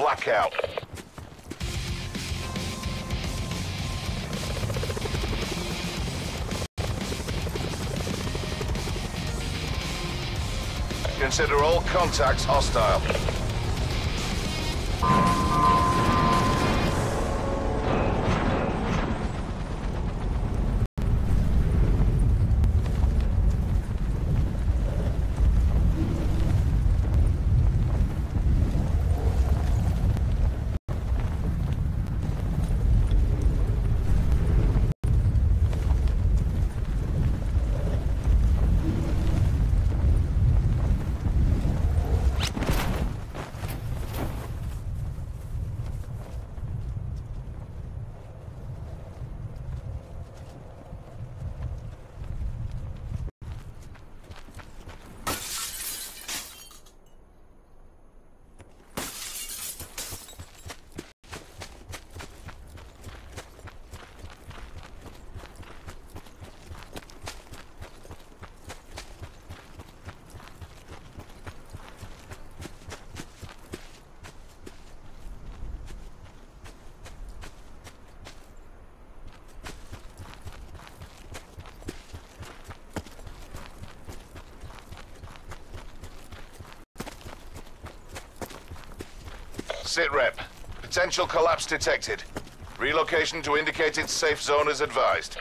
Blackout. Consider all contacts hostile. Sitrep. Potential collapse detected. Relocation to indicated safe zone is advised.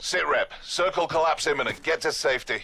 Sitrep, circle collapse imminent. Get to safety.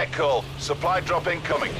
Net call. Supply drop incoming.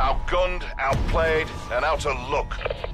Outgunned, outplayed, and out of luck.